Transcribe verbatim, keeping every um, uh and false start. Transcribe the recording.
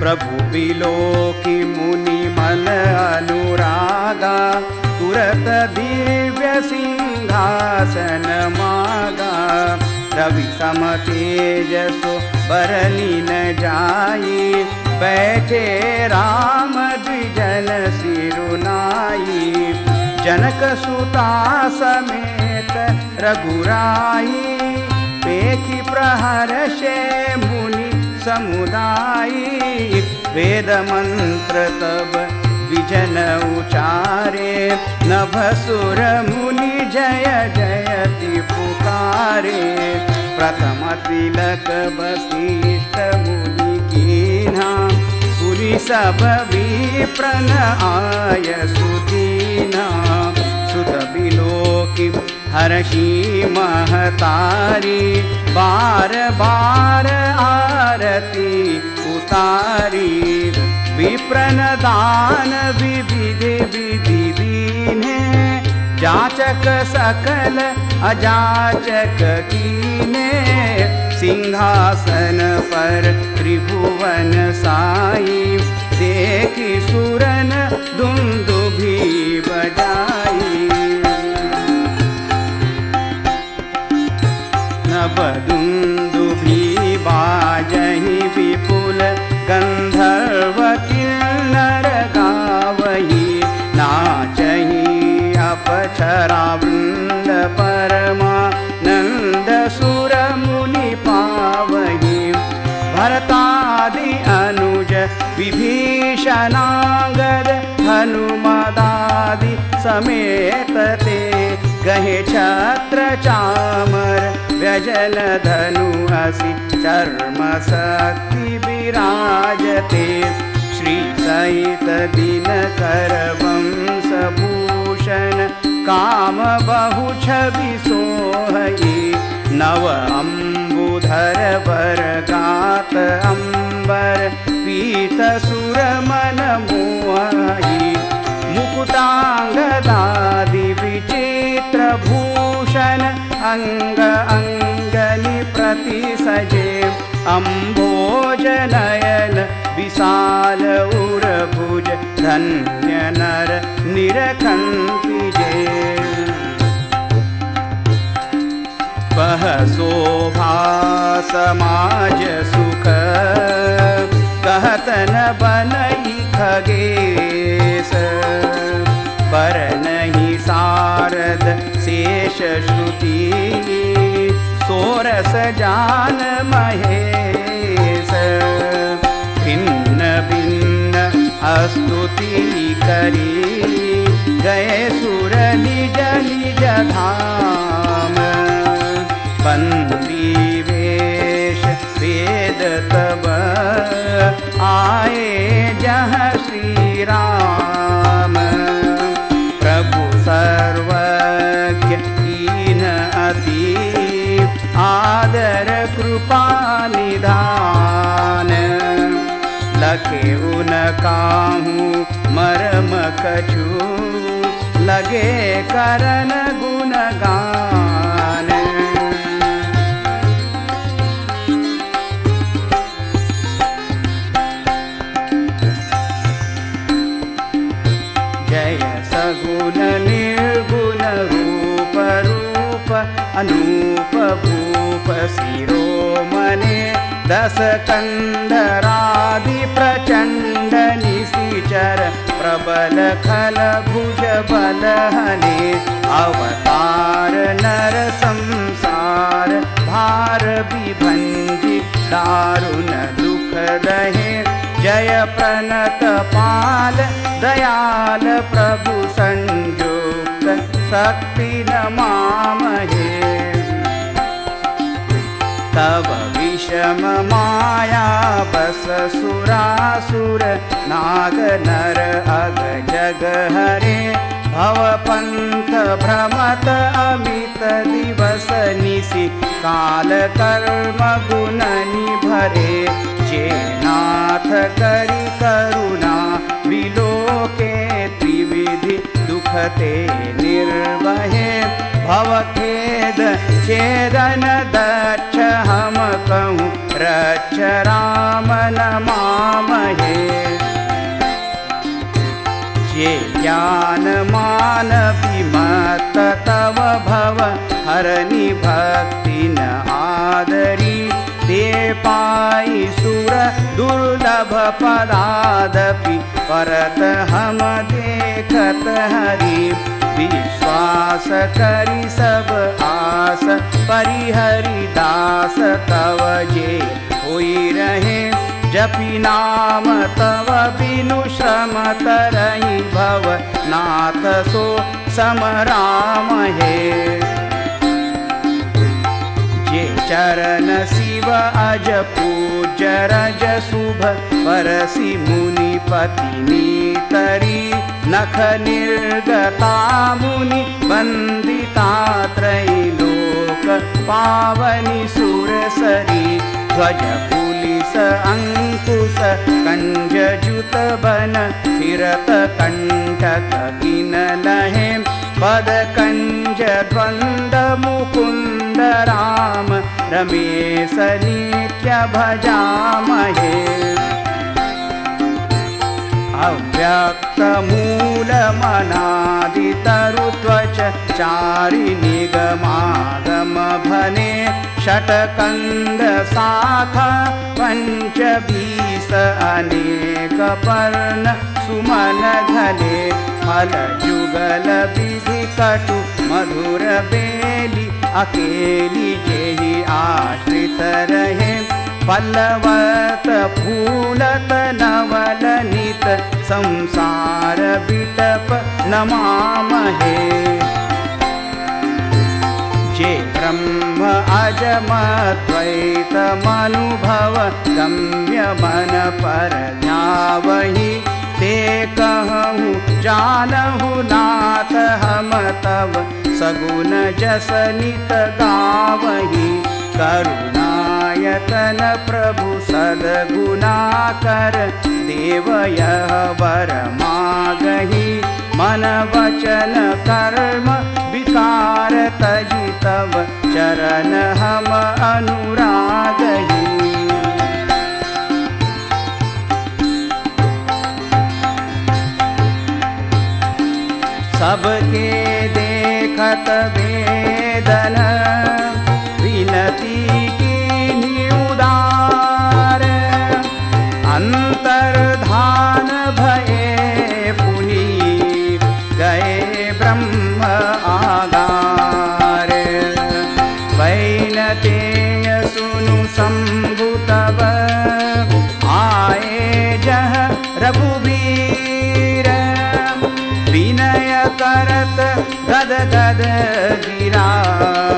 प्रभु बिलोकि मुनि मन अनुरागा, तुरत दिव्य सिंहासन मागा। रवि सम तेजसो बरनी न जाई, बैठे राम द्विजन सिरुनाई। जनक सुता समेत रघुराई, पेखि प्रहर से मुनि समुदायी। वेद मंत्र तब द्विजन उचारे, नभसुर मुनि जय जयति पुकारे। प्रथम तिलक वशिष्ठ मुनि कीन्हा, पुरी सब विप्रन आय सुदीना। सुत बिलोकि हर्षि महतारी, बार बार आरती उतारी। विप्रन दान विधि विधि दीन्हे, जाचक सकल अजाचक कीन्हे। सिंहासन पर त्रिभुवन साई, देखि सुरन दुन्दुभि बजाई। बदुन्दुभि बाजहि विपुल, गंधर्व किन्नर गावहि। नाचहि अपक्षरा वृन्द, परमानन्द सुर मुनि पावहि। भरतादि अनुज विभीषणांगद, हनुमदादि समेत ते। गहे छत्र चामर व्यजन धनुषि, चर्म शक्ति विराजते। श्री सहित दिनकर वंशभूषण, काम बहु छवि सोहये। नव अम्बुधर वर गात अम्बर, पीत सुर मन मोहि। मुकुटांगदादि विचित्र भूषण, अंग अंगनि प्रति सजे। अम्भोजनयन विशाल उरभुज, धन्य नर निरखंतिजे। बह शोभा समाज सुख, कहत न बनई खगेश। बरनहि सारद शेष श्रुति, सोरस जान महेश। भिन्न भिन्न स्तुति करी, गए सुर निज निज धाम। बंदी वेश वेद तब आए, जह श्री राम। प्रभु सर्वज्ञ दीन अति, आदर कृपा निधान। लगे उनकाहू मरम कछु, लगे करन गुणगान। जय सगुण निर्गुण रूप रूप, अनूप भूप शिरोमणि। दस कंधरादि प्रचंड निशिचर, प्रबल खल भुज बल हने। अवतार नर संसार भार विभंजी, दारुण दुख दहे। जय प्रणत पाल दयाल, प्रभु संयुक्त शक्ति नमामहे। तब विषम माया बस सुरासुर, नाग नर अग जग हरे। भवपंथ भ्रमत अमित दिवस निशि, काल कर्म गुण निभरे। जे नाथ करि करुणा विलोके, त्रिविधि दुखते निर्वहे। भवखेद छेदन दक्ष हम कहूँ। अक्षराम नमामहे ये ज्ञान मान विमत तव भव हरनि भक्ति न आदरी ते पाई सुर दुर्लभ पदादपि परत हम देखत हरि विश्वास करि सब आस परिहरि दास तव जे होई रहे जपि नाम तव बिनु श्रम तरहि भव नाथ सो समराम हे जे चरण शिव अज पूज्य रज शुभ परसि मुनि पतिनी तरी नख निर्गता मुनि वंदिता त्रैलोक पावनि सुरसरी ध्वज पुलिस अंकुश कंजजुत बन फिरत कंटक गिन लहे पद कंज द्वंद मुकुंद राम रमेश नित्य भजामहे अव्यक्त मूल मनादि तरुत्वच चारि निगमागम भने षटकंद शाखा पंचबीस अनेक पर्ण सुमन घने फल जुगल विधि कटु मधुर बेली अकेली जेहि आश्रित रहे फलवत फूलत नवलनित संसार विटप नमामहे जे ब्रह्म अजमद्वैतमनुभव गम्य मन पर ध्यावहि ते कहूँ जानहु नाथ हम तव सगुन जस नित गावहि करुणायतन प्रभु सद्गुणाकर देव यह वर मागहि मन वचन कर्म विकार तजि तव चरण हम अनुरागहि सबके देखत वेदन विनती कीन्हि उदार अंतर्धान भये गद गद गिरा